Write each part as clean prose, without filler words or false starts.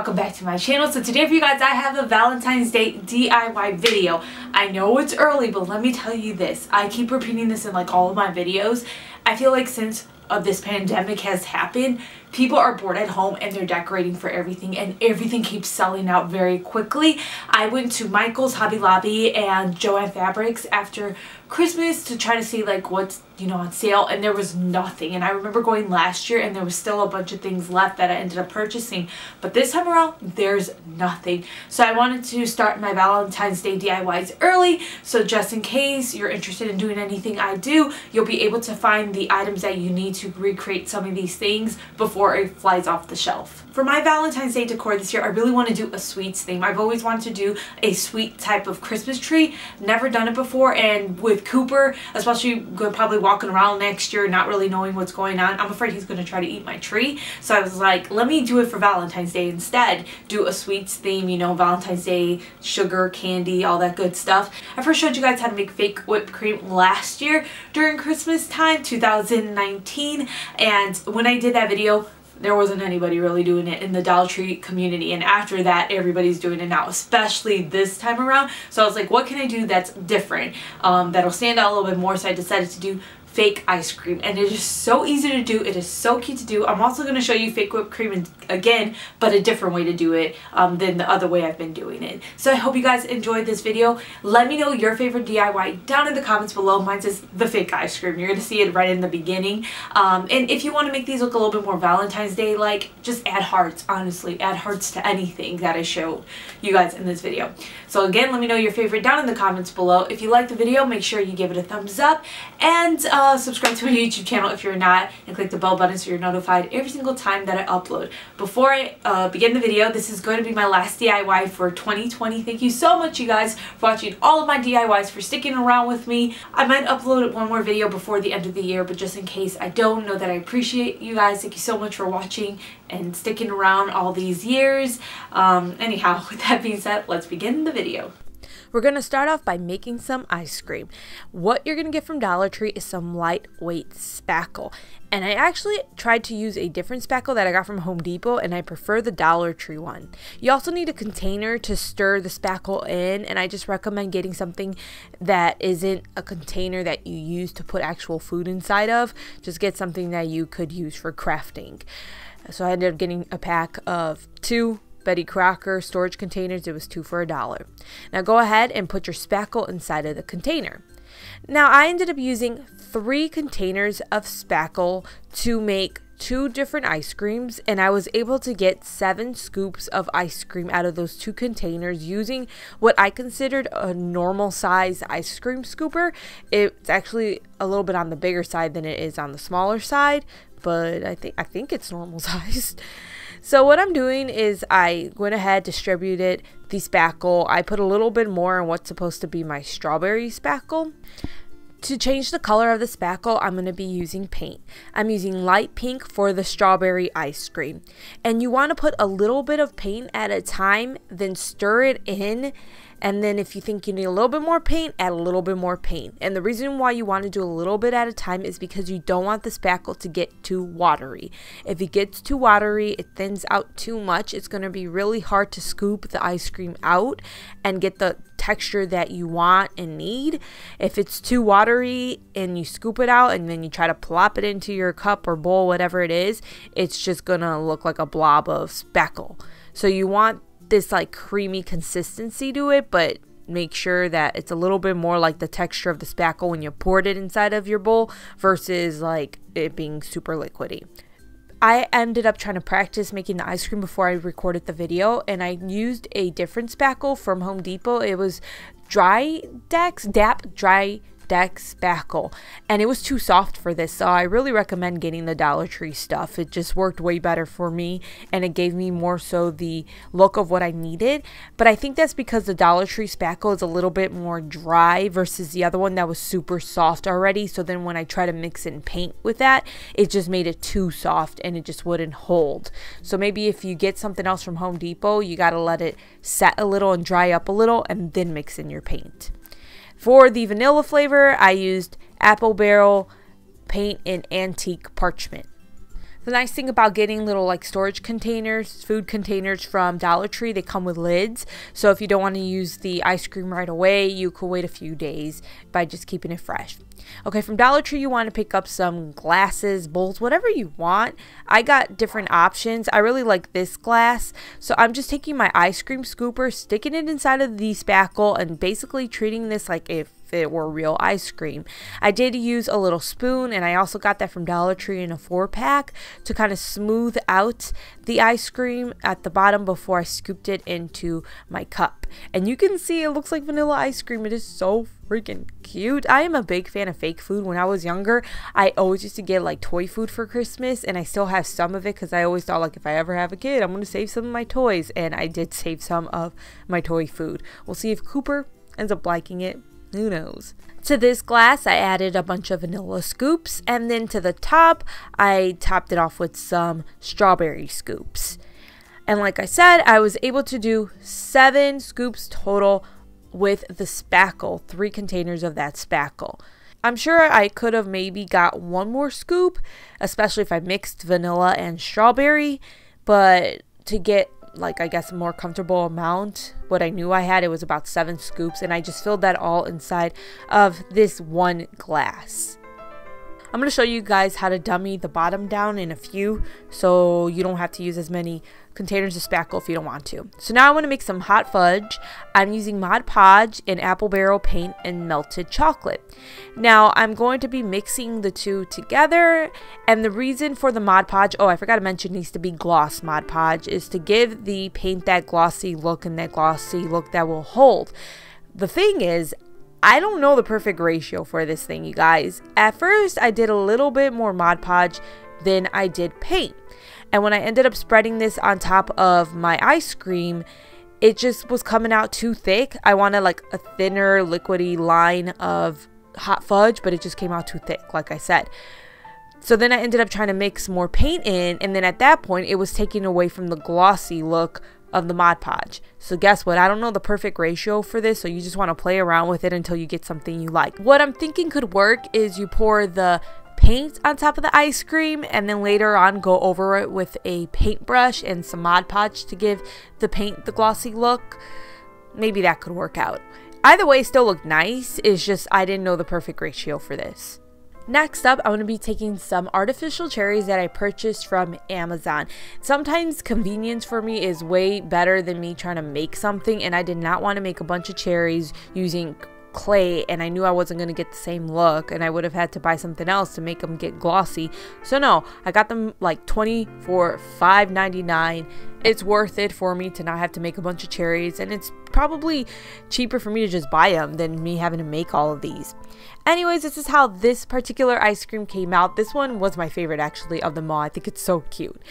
welcome back to my channel. So today for you guys I have a Valentine's Day DIY video. I know it's early, but let me tell you this, I keep repeating this in like all of my videos. I feel like since this pandemic has happened, people are bored at home and they're decorating for everything, and everything keeps selling out very quickly. I went to Michael's, Hobby Lobby, and Joann Fabrics after Christmas to try to see like what's, you know, on sale, and there was nothing. And I remember going last year and there was still a bunch of things left that I ended up purchasing, but this time around there's nothing. So I wanted to start my Valentine's Day DIYs early, so just in case you're interested in doing anything I do, you'll be able to find the items that you need to recreate some of these things before it flies off the shelf. For my Valentine's Day decor this year, I really want to do a sweets theme. I've always wanted to do a sweet type of Christmas tree. Never done it before, and with Cooper, especially probably walking around next year not really knowing what's going on, I'm afraid he's going to try to eat my tree. So I was like, let me do it for Valentine's Day instead. Do a sweets theme, you know, Valentine's Day, sugar, candy, all that good stuff. I first showed you guys how to make fake whipped cream last year during Christmas time, 2019, and when I did that video, there wasn't anybody really doing it in the Dollar Tree community, and after that everybody's doing it now, especially this time around. So I was like, what can I do that's different, that'll stand out a little bit more? So I decided to do fake ice cream, and it is so easy to do, it is so cute to do. I'm also going to show you fake whipped cream again, but a different way to do it than the other way I've been doing it. So I hope you guys enjoyed this video. Let me know your favorite DIY down in the comments below. Mine says the fake ice cream. You're going to see it right in the beginning. And if you want to make these look a little bit more Valentine's Day like, just add hearts, honestly. Add hearts to anything that I showed you guys in this video. So again, let me know your favorite down in the comments below. If you like the video, make sure you give it a thumbs up, and subscribe to my YouTube channel if you're not, and click the bell button so you're notified every single time that I upload. Before I begin the video, this is going to be my last DIY for 2020. Thank you so much, you guys, for watching all of my DIYs, for sticking around with me. I might upload one more video before the end of the year, but just in case I don't, know that I appreciate you guys. Thank you so much for watching and sticking around all these years. Anyhow, with that being said, let's begin the video. We're going to start off by making some ice cream. What you're going to get from Dollar Tree is some lightweight spackle. And I actually tried to use a different spackle that I got from Home Depot, and I prefer the Dollar Tree one. You also need a container to stir the spackle in, and I just recommend getting something that isn't a container that you use to put actual food inside of. Just get something that you could use for crafting. So I ended up getting a pack of two Betty Crocker storage containers. It was two for $1. Now go ahead and put your spackle inside of the container. Now I ended up using 3 containers of spackle to make 2 different ice creams, and I was able to get 7 scoops of ice cream out of those 2 containers using what I considered a normal size ice cream scooper. It's actually a little bit on the bigger side than it is on the smaller side, but I think it's normal sized. So what I'm doing is I went ahead, distributed the spackle. I put a little bit more on what's supposed to be my strawberry spackle. To change the color of the spackle, I'm going to be using paint. I'm using light pink for the strawberry ice cream. And you want to put a little bit of paint at a time, then stir it in. And then if you think you need a little bit more paint, add a little bit more paint. And the reason why you want to do a little bit at a time is because you don't want the spackle to get too watery. If it gets too watery, it thins out too much. It's going to be really hard to scoop the ice cream out and get the texture that you want and need. If it's too watery and you scoop it out and then you try to plop it into your cup or bowl, whatever it is, it's just going to look like a blob of spackle. So you want this like creamy consistency to it, but make sure that it's a little bit more like the texture of the spackle when you poured it inside of your bowl versus like it being super liquidy. I ended up trying to practice making the ice cream before I recorded the video, and I used a different spackle from Home Depot. It was Dry Dex, Dap Dry Dex spackle, and it was too soft for this, so I really recommend getting the Dollar Tree stuff. It just worked way better for me, and it gave me more so the look of what I needed. But I think that's because the Dollar Tree spackle is a little bit more dry versus the other one that was super soft already, so then when I try to mix in paint with that, it just made it too soft and it just wouldn't hold. So maybe if you get something else from Home Depot, you got to let it set a little and dry up a little and then mix in your paint. For the vanilla flavor, I used Apple Barrel paint in antique parchment. The nice thing about getting little like storage containers, food containers from Dollar Tree, they come with lids. So if you don't want to use the ice cream right away, you could wait a few days by just keeping it fresh. Okay, from Dollar Tree, you want to pick up some glasses, bowls, whatever you want. I got different options. I really like this glass. So I'm just taking my ice cream scooper, sticking it inside of the spackle, and basically treating this like a it were real ice cream. I did use a little spoon, and I also got that from Dollar Tree in a 4-pack to kind of smooth out the ice cream at the bottom before I scooped it into my cup. And you can see it looks like vanilla ice cream. It is so freaking cute. I am a big fan of fake food. When I was younger, I always used to get like toy food for Christmas, and I still have some of it because I always thought like if I ever have a kid, I'm going to save some of my toys, and I did save some of my toy food. We'll see if Cooper ends up liking it. Who knows? To this glass, I added a bunch of vanilla scoops, and then to the top, I topped it off with some strawberry scoops. And like I said, I was able to do 7 scoops total with the spackle, 3 containers of that spackle. I'm sure I could have maybe got one more scoop, especially if I mixed vanilla and strawberry, but to get like I guess a more comfortable amount, what I knew I had, it was about 7 scoops, and I just filled that all inside of this one glass. I'm going to show you guys how to dummy the bottom down in a few, so you don't have to use as many containers of spackle if you don't want to. So now I want to make some hot fudge. I'm using Mod Podge and Apple Barrel paint and melted chocolate. Now I'm going to be mixing the two together, and the reason for the Mod Podge, oh I forgot to mention, needs to be gloss Mod Podge, is to give the paint that glossy look and that glossy look that will hold. The thing is, I don't know the perfect ratio for this thing, you guys. At first, I did a little bit more Mod Podge than I did paint. And when I ended up spreading this on top of my ice cream, it just was coming out too thick. I wanted like a thinner, liquidy line of hot fudge, but it just came out too thick, like I said. So then I ended up trying to mix more paint in, and then at that point, it was taking away from the glossy look of the Mod Podge. So guess what? I don't know the perfect ratio for this, so you just want to play around with it until you get something you like. What I'm thinking could work is you pour the paint on top of the ice cream, and then later on go over it with a paintbrush and some Mod Podge to give the paint the glossy look. Maybe that could work out. Either way, it still looked nice. It's just I didn't know the perfect ratio for this. Next up, I'm going to be taking some artificial cherries that I purchased from Amazon. Sometimes convenience for me is way better than me trying to make something, and I did not want to make a bunch of cherries using clay, and I knew I wasn't going to get the same look, and I would have had to buy something else to make them get glossy. So no, I got them like 20 for $5.99. It's worth it for me to not have to make a bunch of cherries, and it's probably cheaper for me to just buy them than me having to make all of these. Anyways, this is how this particular ice cream came out. This one was my favorite actually of them all. I think it's so cute.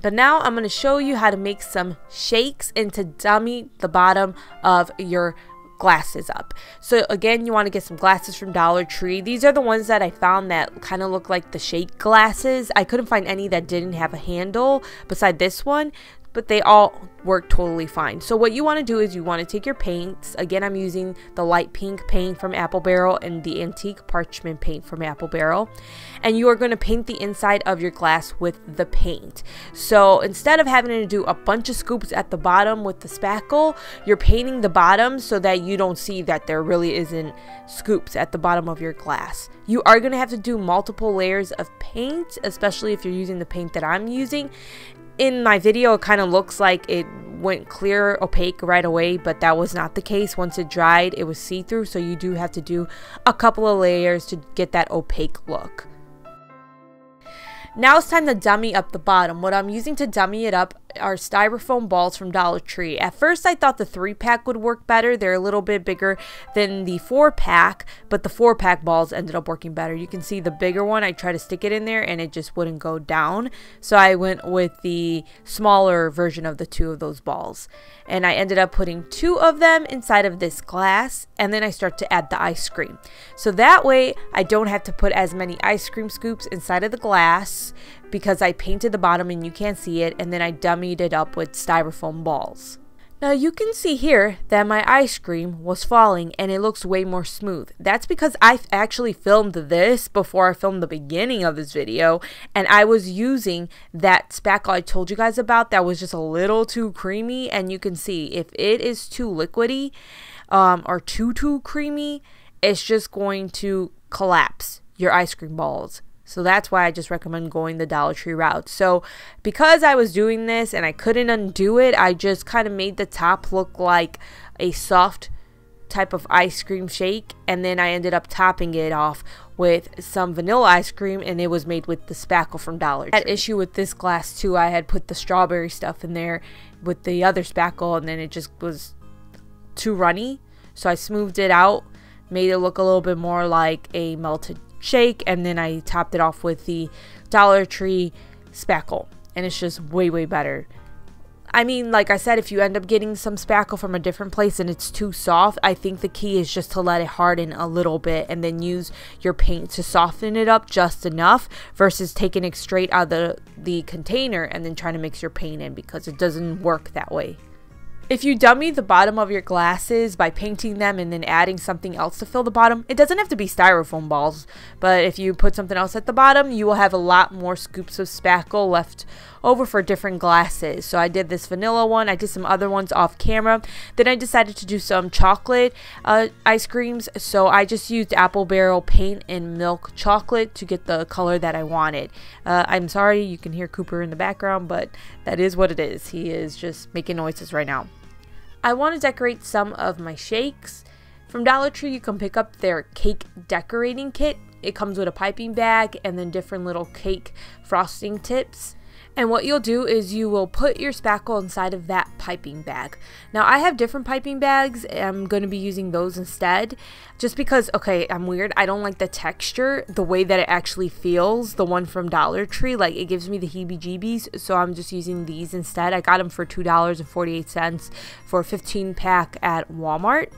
But now I'm going to show you how to make some shakes and to dummy the bottom of your glasses up. So again, you want to get some glasses from Dollar Tree. These are the ones that I found that kind of look like the shake glasses. I couldn't find any that didn't have a handle beside this one, but they all work totally fine. So what you want to do is you want to take your paints. Again, I'm using the light pink paint from Apple Barrel and the antique parchment paint from Apple Barrel. And you are going to paint the inside of your glass with the paint. So instead of having to do a bunch of scoops at the bottom with the spackle, you're painting the bottom so that you don't see that there really isn't scoops at the bottom of your glass. You are going to have to do multiple layers of paint, especially if you're using the paint that I'm using. In my video, it kind of looks like it went clear, opaque right away, but that was not the case. Once it dried, it was see-through, so you do have to do a couple of layers to get that opaque look. Now it's time to dummy up the bottom. What I'm using to dummy it up are styrofoam balls from Dollar Tree. At first, I thought the 3-pack would work better. They're a little bit bigger than the 4-pack, but the 4-pack balls ended up working better. You can see the bigger one, I tried to stick it in there and it just wouldn't go down. So I went with the smaller version of the 2 of those balls. And I ended up putting 2 of them inside of this glass, and then I start to add the ice cream. So that way, I don't have to put as many ice cream scoops inside of the glass because I painted the bottom and you can't see it, and then I dummied it up with styrofoam balls. Now you can see here that my ice cream was falling and it looks way more smooth. That's because I've actually filmed this before I filmed the beginning of this video, and I was using that spackle I told you guys about that was just a little too creamy. And you can see if it is too liquidy or too creamy, it's just going to collapse your ice cream balls. So that's why I just recommend going the Dollar Tree route. So because I was doing this and I couldn't undo it, I just kind of made the top look like a soft type of ice cream shake. And then I ended up topping it off with some vanilla ice cream, and it was made with the spackle from Dollar Tree. I had an issue with this glass too. I had put the strawberry stuff in there with the other spackle, and then it just was too runny. So I smoothed it out, made it look a little bit more like a melted shake, and then I topped it off with the Dollar Tree spackle, and it's just way better. I mean, like I said, if you end up getting some spackle from a different place and it's too soft, I think the key is just to let it harden a little bit and then use your paint to soften it up just enough, versus taking it straight out of the container and then trying to mix your paint in, because it doesn't work that way. If you dummy the bottom of your glasses by painting them and then adding something else to fill the bottom, it doesn't have to be styrofoam balls, but if you put something else at the bottom, you will have a lot more scoops of spackle left over for different glasses. So I did this vanilla one, I did some other ones off camera, then I decided to do some chocolate ice creams. So I just used Apple Barrel paint and milk chocolate to get the color that I wanted. I'm sorry you can hear Cooper in the background, but that is what it is. He is just making noises right now. I want to decorate some of my shakes. From Dollar Tree, you can pick up their cake decorating kit. It comes with a piping bag and then different little cake frosting tips. And what you'll do is you will put your spackle inside of that piping bag. Now I have different piping bags, and I'm going to be using those instead, just because, okay, I'm weird. I don't like the texture, the way that it actually feels, the one from Dollar Tree, like it gives me the heebie-jeebies. So I'm just using these instead. I got them for $2.48 for a 15 pack at Walmart.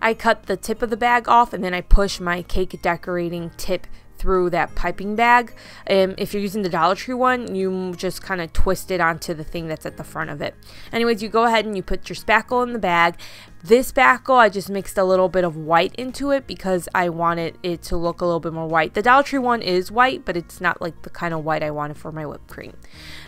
I cut the tip of the bag off, and then I push my cake decorating tip through that piping bag. If you're using the Dollar Tree one, you just kind of twist it onto the thing that's at the front of it. Anyways, you go ahead and you put your spackle in the bag. This spackle, I just mixed a little bit of white into it because I wanted it to look a little bit more white. The Dollar Tree one is white, but it's not like the kind of white I wanted for my whipped cream.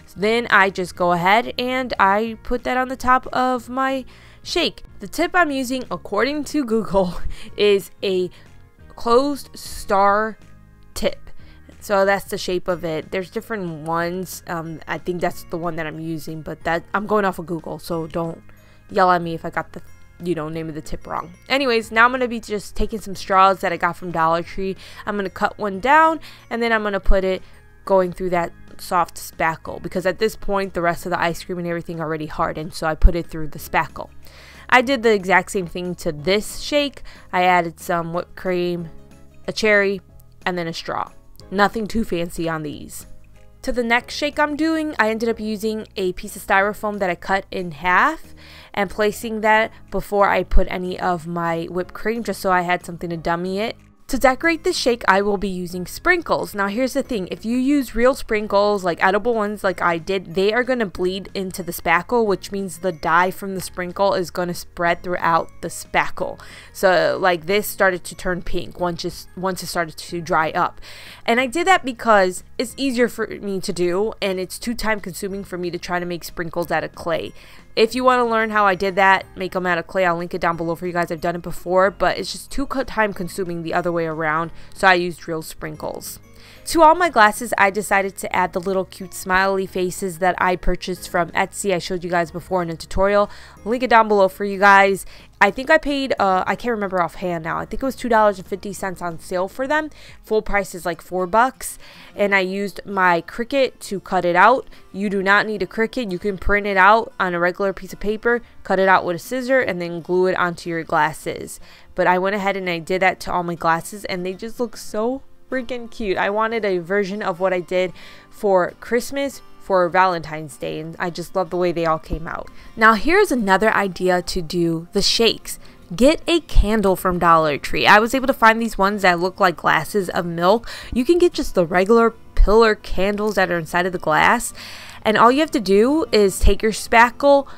So then I just go ahead and I put that on the top of my shake. The tip I'm using, according to Google, is a closed star tip. So that's the shape of it. There's different ones. I think that's the one that I'm using, but that I'm going off of Google, so don't yell at me if I got the name of the tip wrong. Anyways, now I'm going to be just taking some straws that I got from Dollar Tree. I'm going to cut one down, and then I'm going to put it going through that soft spackle, because at this point the rest of the ice cream and everything already hardened, so I put it through the spackle. I did the exact same thing to this shake. I added some whipped cream, a cherry, and then a straw. Nothing too fancy on these. To the next shake I'm doing, I ended up using a piece of styrofoam that I cut in half and placing that before I put any of my whipped cream, just so I had something to dummy it. To decorate this shake, I will be using sprinkles. Now here's the thing, if you use real sprinkles, like edible ones like I did, they are going to bleed into the spackle, which means the dye from the sprinkle is going to spread throughout the spackle. So like this started to turn pink once it started to dry up. And I did that because it's easier for me to do, and it's too time consuming for me to try to make sprinkles out of clay. If you want to learn how I did that, make them out of clay, I'll link it down below for you guys. I've done it before, but it's just too time consuming the other way around, so I used real sprinkles. To all my glasses, I decided to add the little cute smiley faces that I purchased from Etsy. I showed you guys before in a tutorial. I'll link it down below for you guys. I think I paid, I can't remember offhand now, I think it was $2.50 on sale for them. Full price is like $4, and I used my Cricut to cut it out. You do not need a Cricut, you can print it out on a regular piece of paper, cut it out with a scissor, and then glue it onto your glasses. But I went ahead and I did that to all my glasses, and they just look so freaking cute. I wanted a version of what I did for Christmas, for Valentine's Day, and I just love the way they all came out. Now here's another idea to do the shakes. Get a candle from Dollar Tree. I was able to find these ones that look like glasses of milk. You can get just the regular pillar candles that are inside of the glass, and all you have to do is take your spackle,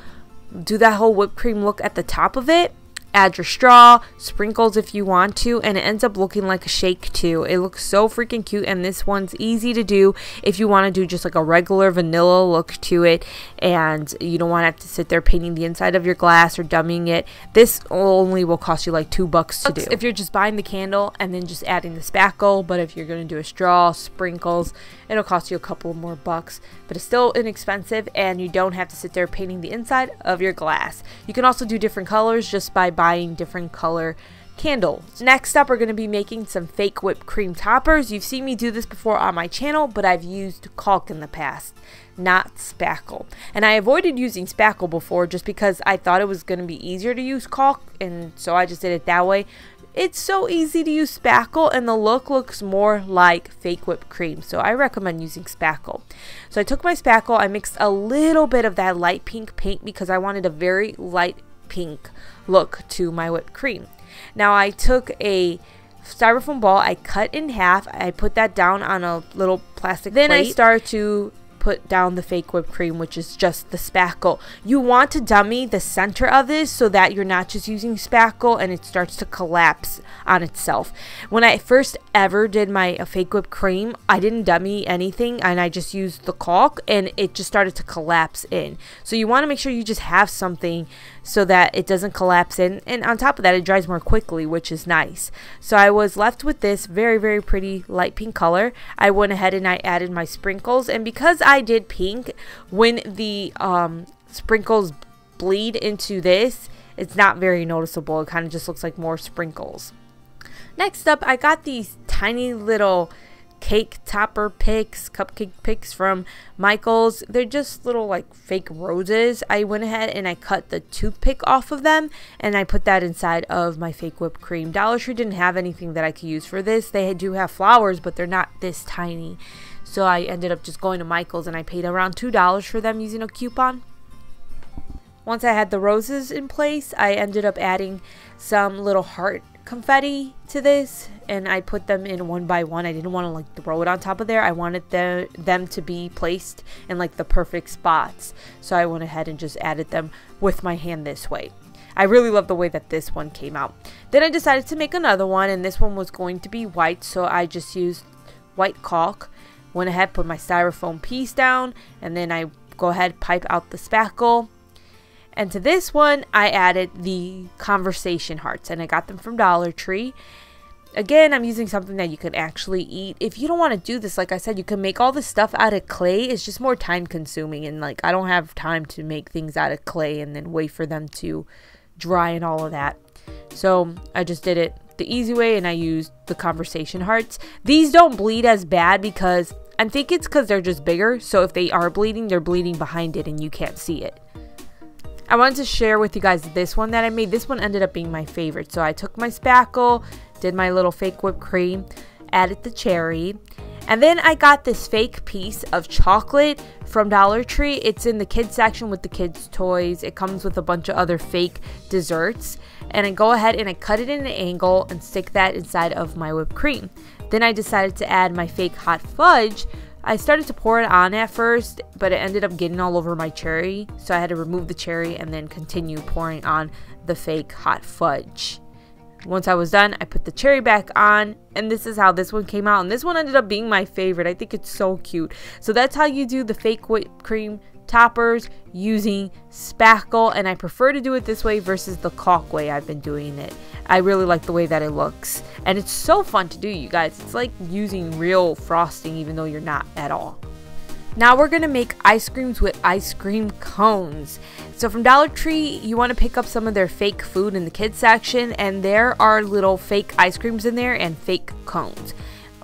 do that whole whipped cream look at the top of it. Add your straw, sprinkles if you want to, and it ends up looking like a shake too. It looks so freaking cute, and this one's easy to do if you want to do just like a regular vanilla look to it and you don't want to have to sit there painting the inside of your glass or dummying it. This only will cost you like $2 to do. If you're just buying the candle and then just adding the spackle, but if you're going to do a straw, sprinkles, it'll cost you a couple more bucks, but it's still inexpensive and you don't have to sit there painting the inside of your glass. You can also do different colors just by buying different color candles. Next up, we're going to be making some fake whipped cream toppers. You've seen me do this before on my channel, but I've used caulk in the past, not spackle. And I avoided using spackle before just because I thought it was going to be easier to use caulk, and so I just did it that way. It's so easy to use spackle, and the look looks more like fake whipped cream, so I recommend using spackle. So I took my spackle, I mixed a little bit of that light pink paint because I wanted a very light pink look to my whipped cream. Now I took a styrofoam ball, I cut in half, I put that down on a little plastic plate. Then I start to put down the fake whipped cream, which is just the spackle. You want to dummy the center of this so that you're not just using spackle and it starts to collapse on itself. When I first ever did my fake whipped cream, I didn't dummy anything and I just used the caulk and it just started to collapse in. So you want to make sure you just have something so that it doesn't collapse in, and on top of that it dries more quickly, which is nice. So I was left with this very, very pretty light pink color. I went ahead and I added my sprinkles, and because I did pink, when the sprinkles bleed into this, it's not very noticeable. It kind of just looks like more sprinkles. Next up, I got these tiny little cake topper picks, cupcake picks from Michael's. They're just little like fake roses. I went ahead and I cut the toothpick off of them and I put that inside of my fake whipped cream. Dollar Tree didn't have anything that I could use for this. They do have flowers, but they're not this tiny. So I ended up just going to Michael's and I paid around $2 for them using a coupon. Once I had the roses in place, I ended up adding some little heart confetti to this, and I put them in one by one. I didn't want to like throw it on top of there. I wanted them to be placed in like the perfect spots, so I went ahead and just added them with my hand this way. I really love the way that this one came out. Then I decided to make another one, and this one was going to be white, so I just used white caulk, went ahead, put my styrofoam piece down, and then I go ahead, pipe out the spackle. And to this one, I added the conversation hearts, and I got them from Dollar Tree. Again, I'm using something that you can actually eat. If you don't want to do this, like I said, you can make all this stuff out of clay. It's just more time consuming, and like I don't have time to make things out of clay and then wait for them to dry and all of that. So I just did it the easy way, and I used the conversation hearts. These don't bleed as bad because I think it's because they're just bigger. So if they are bleeding, they're bleeding behind it and you can't see it. I wanted to share with you guys this one that I made. This one ended up being my favorite. So I took my spackle, did my little fake whipped cream, added the cherry, and then I got this fake piece of chocolate from Dollar Tree. It's in the kids section with the kids' toys. It comes with a bunch of other fake desserts. And I go ahead and I cut it in an angle and stick that inside of my whipped cream. Then I decided to add my fake hot fudge. I started to pour it on at first, but it ended up getting all over my cherry, so I had to remove the cherry and then continue pouring on the fake hot fudge. Once I was done, I put the cherry back on, and this is how this one came out, and this one ended up being my favorite. I think it's so cute. So that's how you do the fake whipped cream toppers using spackle, and I prefer to do it this way versus the caulk way I've been doing it. I really like the way that it looks, and it's so fun to do, you guys. It's like using real frosting even though you're not at all. Now we're gonna make ice creams with ice cream cones. So from Dollar Tree, you want to pick up some of their fake food in the kids section, and there are little fake ice creams in there and fake cones.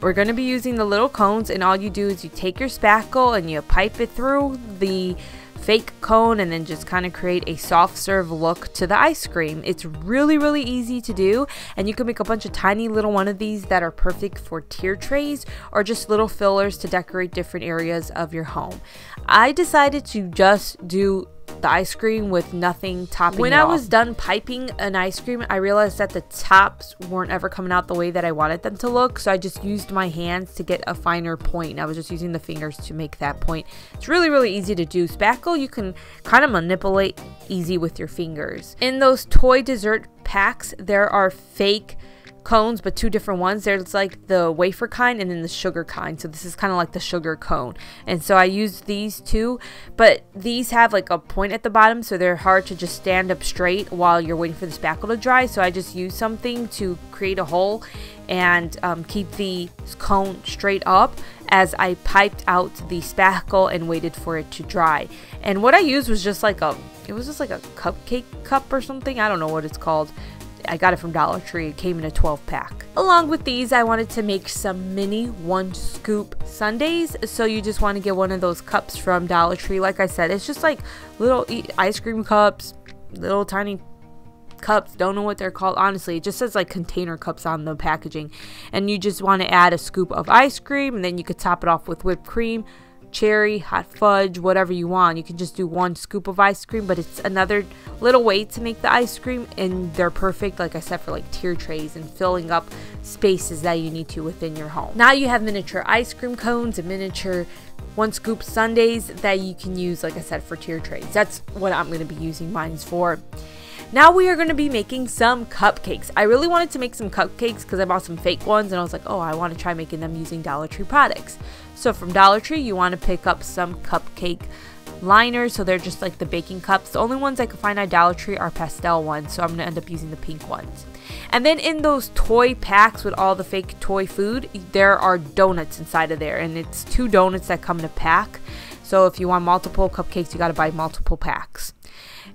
We're going to be using the little cones, and all you do is you take your spackle and you pipe it through the fake cone and then just kind of create a soft serve look to the ice cream. It's really, really easy to do, and you can make a bunch of tiny little one of these that are perfect for tier trays or just little fillers to decorate different areas of your home. I decided to just do the ice cream with nothing topping when it off. I was done piping an ice cream, I realized that the tops weren't ever coming out the way that I wanted them to look, so I just used my hands to get a finer point, and I was just using the fingers to make that point. It's really easy to do. Spackle you can kind of manipulate easy with your fingers. In those toy dessert packs, there are fake cones, but two different ones. There's like the wafer kind and then the sugar kind, so this is kind of like the sugar cone, and so I used these two, but these have like a point at the bottom, so they're hard to just stand up straight while you're waiting for the spackle to dry, so I just used something to create a hole and keep the cone straight up as I piped out the spackle and waited for it to dry. And what I used was just like a, it was just like a cupcake cup or something, I don't know what it's called. I got it from Dollar Tree. It came in a 12-pack. Along with these, I wanted to make some mini one-scoop sundaes. So you just want to get one of those cups from Dollar Tree. Like I said, it's just like little ice cream cups, little tiny cups. Don't know what they're called. Honestly, it just says like container cups on the packaging. And you just want to add a scoop of ice cream, and then you could top it off with whipped cream, cherry, hot fudge, whatever you want. You can just do one scoop of ice cream, but it's another little way to make the ice cream, and they're perfect, like I said, for like tier trays and filling up spaces that you need to within your home. Now you have miniature ice cream cones and miniature one scoop sundaes that you can use, like I said, for tier trays. That's what I'm going to be using mine for. Now we are going to be making some cupcakes. I really wanted to make some cupcakes because I bought some fake ones, and I was like, oh, I want to try making them using Dollar Tree products. So from Dollar Tree, you want to pick up some cupcake liners, so they're just like the baking cups. The only ones I could find at Dollar Tree are pastel ones, so I'm going to end up using the pink ones. And then in those toy packs with all the fake toy food, there are donuts inside of there, and it's 2 donuts that come in a pack. So if you want multiple cupcakes, you got to buy multiple packs.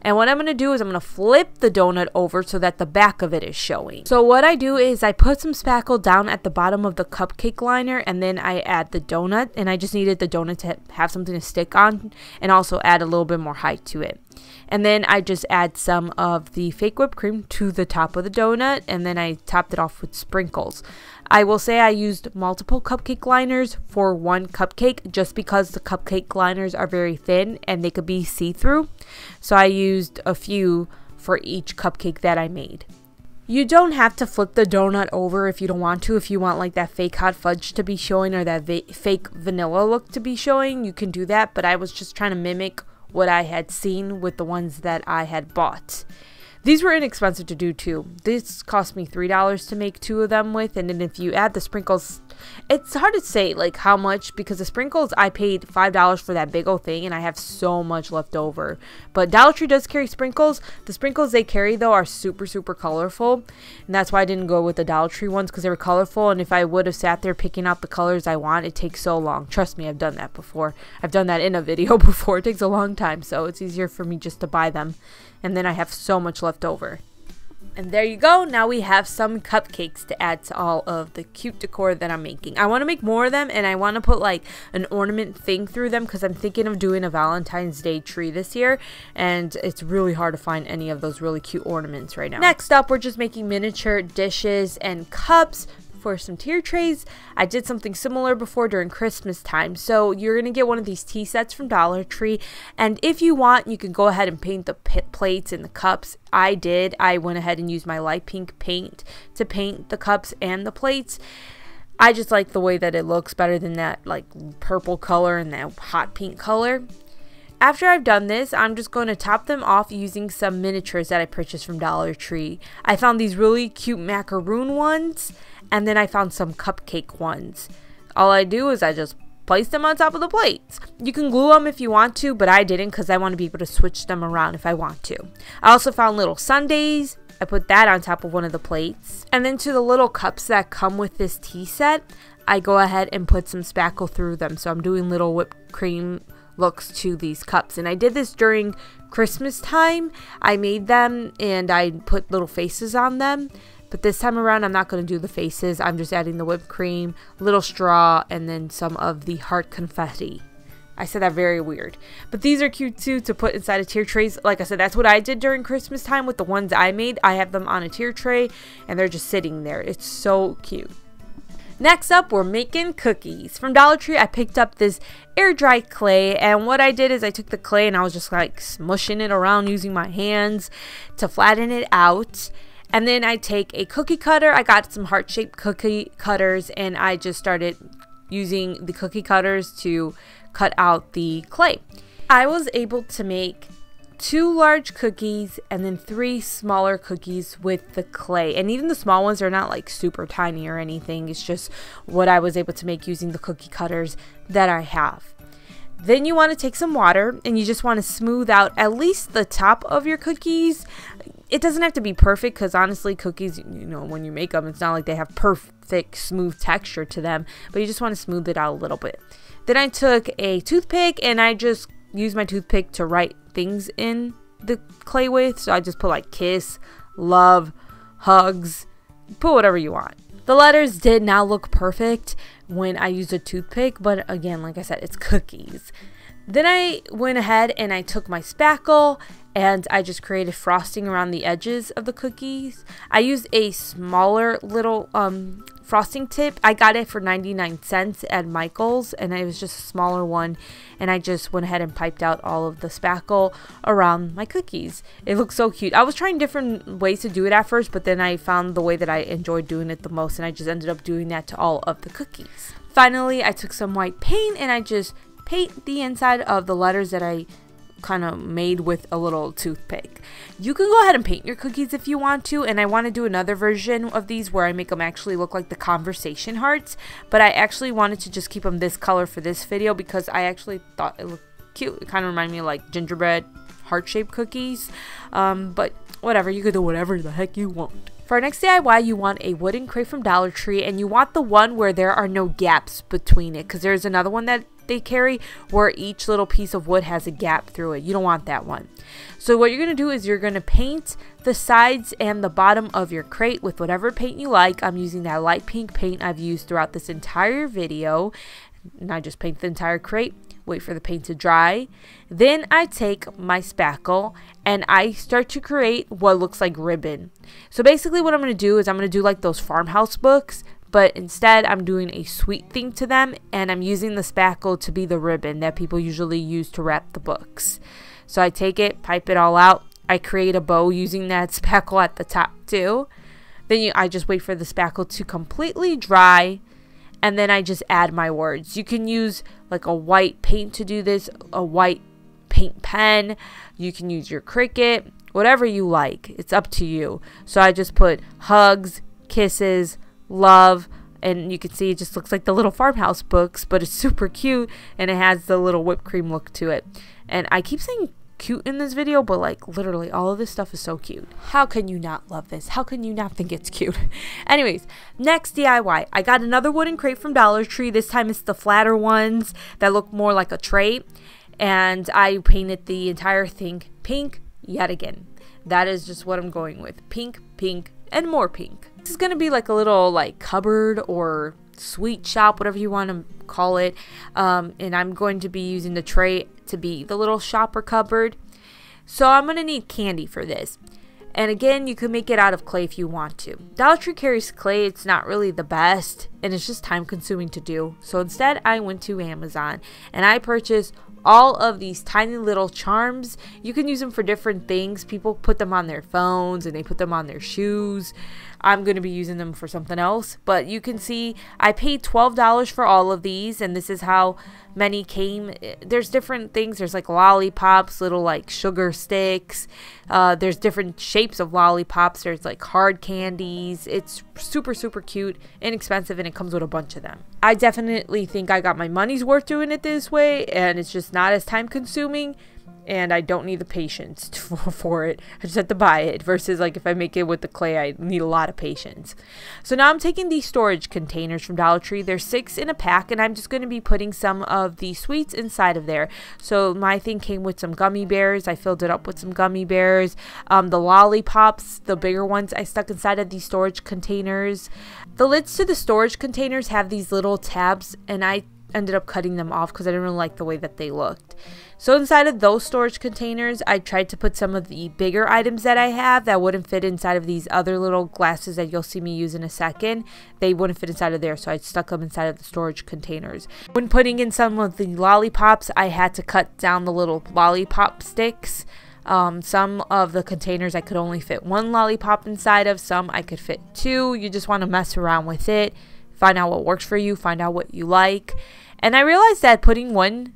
And what I'm going to do is I'm going to flip the donut over so that the back of it is showing. So what I do is I put some spackle down at the bottom of the cupcake liner, and then I add the donut, and I just needed the donut to have something to stick on and also add a little bit more height to it. And then I just add some of the fake whipped cream to the top of the donut, and then I topped it off with sprinkles. I will say I used multiple cupcake liners for one cupcake just because the cupcake liners are very thin and they could be see-through. So I used a few for each cupcake that I made. You don't have to flip the donut over if you don't want to. If you want like that fake hot fudge to be showing or that fake vanilla look to be showing, you can do that. But I was just trying to mimic what I had seen with the ones that I had bought. These were inexpensive to do too. This cost me $3 to make 2 of them with, and then if you add the sprinkles, it's hard to say like how much, because the sprinkles, I paid $5 for that big old thing, and I have so much left over. But Dollar Tree does carry sprinkles. The sprinkles they carry though are super colorful, and that's why I didn't go with the Dollar Tree ones, because they were colorful, and if I would have sat there picking out the colors I want, it takes so long. Trust me, I've done that before. I've done that in a video before. It takes a long time, so it's easier for me just to buy them. And then I have so much left over. And there you go. Now we have some cupcakes to add to all of the cute decor that I'm making. I want to make more of them, and I want to put like an ornament thing through them, because I'm thinking of doing a Valentine's Day tree this year, and it's really hard to find any of those really cute ornaments right now. Next up, we're just making miniature dishes and cups for some tier trays. I did something similar before during Christmas time. So you're going to get one of these tea sets from Dollar Tree, and if you want, you can go ahead and paint the plates and the cups. I did. I went ahead and used my light pink paint to paint the cups and the plates. I just like the way that it looks better than that like purple color and that hot pink color. After I've done this, I'm just going to top them off using some miniatures that I purchased from Dollar Tree. I found these really cute macaroon ones, and then I found some cupcake ones. All I do is I just place them on top of the plates. You can glue them if you want to, but I didn't, because I want to be able to switch them around if I want to. I also found little sundaes. I put that on top of one of the plates. And then to the little cups that come with this tea set, I go ahead and put some spackle through them. So I'm doing little whipped cream looks to these cups, and I did this during Christmas time. I made them and I put little faces on them, but this time around I'm not going to do the faces. I'm just adding the whipped cream, little straw, and then some of the heart confetti. I said that very weird, but these are cute too to put inside of tier trays. Like I said, that's what I did during Christmas time with the ones I made. I have them on a tier tray and they're just sitting there. It's so cute. Next up, we're making cookies. From Dollar Tree, I picked up this air dry clay, and what I did is I took the clay and I was just like smushing it around using my hands to flatten it out. And then I take a cookie cutter. I got some heart-shaped cookie cutters and I just started using the cookie cutters to cut out the clay. I was able to make 2 large cookies and then 3 smaller cookies with the clay, and even the small ones are not like super tiny or anything. It's just what I was able to make using the cookie cutters that I have. Then you want to take some water and you just want to smooth out at least the top of your cookies. It doesn't have to be perfect, because honestly cookies, you know, when you make them, it's not like they have perfect smooth texture to them, but you just want to smooth it out a little bit. Then I took a toothpick and I just use my toothpick to write things in the clay with. So I just put like kiss, love, hugs, put whatever you want. The letters did not look perfect when I used a toothpick, but again, like I said, it's cookies. Then I went ahead and I took my spackle and I just created frosting around the edges of the cookies. I used a smaller little frosting tip. I got it for 99¢ at Michael's, and it was just a smaller one, and I just went ahead and piped out all of the spackle around my cookies. It looks so cute. I was trying different ways to do it at first, but then I found the way that I enjoyed doing it the most, and I just ended up doing that to all of the cookies. Finally, I took some white paint and I just paint the inside of the letters that I kind of made with a little toothpick. You can go ahead and paint your cookies if you want to, and I want to do another version of these where I make them actually look like the conversation hearts, but I actually wanted to just keep them this color for this video because I actually thought it looked cute. It kind of reminded me of like gingerbread heart-shaped cookies, but whatever, you could do whatever the heck you want. For our next DIY, you want a wooden crate from Dollar Tree, and you want the one where there are no gaps between it, because there's another one that they carry where each little piece of wood has a gap through it. You don't want that one. So what you're going to do is you're going to paint the sides and the bottom of your crate with whatever paint you like. I'm using that light pink paint I've used throughout this entire video, and I just paint the entire crate, wait for the paint to dry. Then I take my spackle and I start to create what looks like ribbon. So basically what I'm going to do is I'm going to do like those farmhouse books, but instead I'm doing a sweet thing to them, and I'm using the spackle to be the ribbon that people usually use to wrap the books. So I take it, pipe it all out. I create a bow using that spackle at the top too. Then I just wait for the spackle to completely dry, and then I just add my words. You can use like a white paint to do this, a white paint pen. You can use your Cricut, whatever you like. It's up to you. So I just put hugs, kisses, love, and you can see it just looks like the little farmhouse books, but it's super cute and it has the little whipped cream look to it. And I keep saying cute in this video, but like literally all of this stuff is so cute. How can you not love this? How can you not think it's cute? Anyways, next DIY, I got another wooden crate from Dollar Tree. This time it's the flatter ones that look more like a tray, and I painted the entire thing pink yet again. That is just what I'm going with, pink, pink, and more pink. This is going to be like a little like cupboard or sweet shop, whatever you want to call it, and I'm going to be using the tray to be the little shop or cupboard. So I'm going to need candy for this, and again, you can make it out of clay if you want to. Dollar Tree carries clay, it's not really the best and it's just time consuming to do, so instead I went to Amazon and I purchased all of these tiny little charms. You can use them for different things. People put them on their phones and they put them on their shoes. I'm going to be using them for something else, but you can see I paid $12 for all of these, and this is how many came. There's different things. There's like lollipops, little like sugar sticks, there's different shapes of lollipops, there's like hard candies. It's super super cute, inexpensive, and it comes with a bunch of them. I definitely think I got my money's worth doing it this way, and it's just not as time consuming, and I don't need the patience for it. I just have to buy it, versus like if I make it with the clay, I need a lot of patience. So now I'm taking these storage containers from Dollar Tree. There's 6 in a pack, and I'm just going to be putting some of the sweets inside of there. So my thing came with some gummy bears. I filled it up with some gummy bears. The lollipops, the bigger ones, I stuck inside of these storage containers. The lids to the storage containers have these little tabs, and I ended up cutting them off because I didn't really like the way that they looked. So inside of those storage containers, I tried to put some of the bigger items that I have that wouldn't fit inside of these other little glasses that you'll see me use in a second. They wouldn't fit inside of there, so I stuck them inside of the storage containers. When putting in some of the lollipops, I had to cut down the little lollipop sticks. Some of the containers I could only fit one lollipop inside of, some I could fit two. You just want to mess around with it. Find out what works for you, find out what you like. And I realized that putting one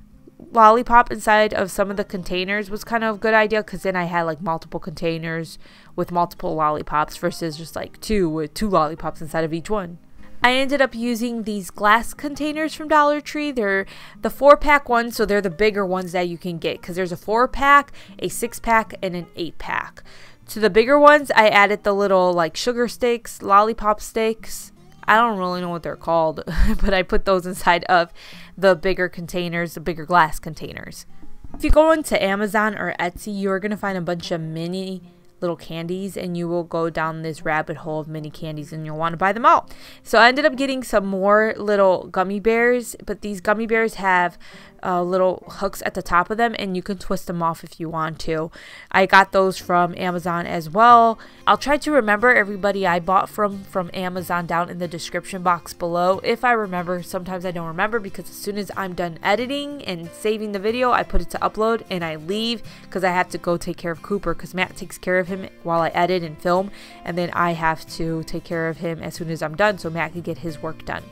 lollipop inside of some of the containers was kind of a good idea, because then I had like multiple containers with multiple lollipops versus just like two with two lollipops inside of each one. I ended up using these glass containers from Dollar Tree. They're the 4-pack ones, so they're the bigger ones that you can get, because there's a 4-pack, a 6-pack, and an 8-pack. To the bigger ones, I added the little like sugar sticks, lollipop sticks. I don't really know what they're called, but I put those inside of the bigger containers, the bigger glass containers. If you go into Amazon or Etsy, you're going to find a bunch of mini little candies, and you will go down this rabbit hole of mini candies and you'll want to buy them all. So I ended up getting some more little gummy bears, but these gummy bears have little hooks at the top of them and you can twist them off if you want to. I got those from Amazon as well. I'll try to remember everybody I bought from Amazon down in the description box below if I remember. Sometimes I don't remember because as soon as I'm done editing and saving the video, I put it to upload and I leave because I have to go take care of Cooper, because Matt takes care of him while I edit and film, and then I have to take care of him as soon as I'm done so Matt can get his work done.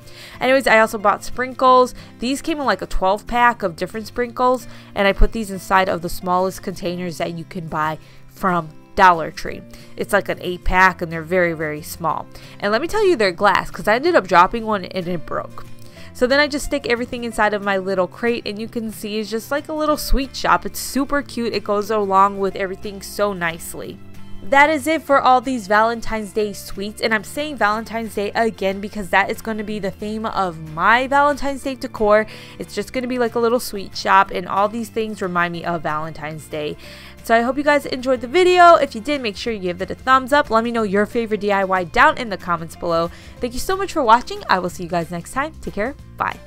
Anyways, I also bought sprinkles. These came in like a 12-pack of different sprinkles, and I put these inside of the smallest containers that you can buy from Dollar Tree. It's like an 8-pack and they're very, very small. And let me tell you, they're glass because I ended up dropping one and it broke. So then I just stick everything inside of my little crate, and you can see it's just like a little sweet shop. It's super cute. It goes along with everything so nicely. That is it for all these Valentine's Day sweets, and I'm saying Valentine's Day again because that is going to be the theme of my Valentine's Day decor. It's just going to be like a little sweet shop, and all these things remind me of Valentine's Day. So I hope you guys enjoyed the video. If you did, make sure you give it a thumbs up. Let me know your favorite DIY down in the comments below. Thank you so much for watching. I will see you guys next time. Take care. Bye.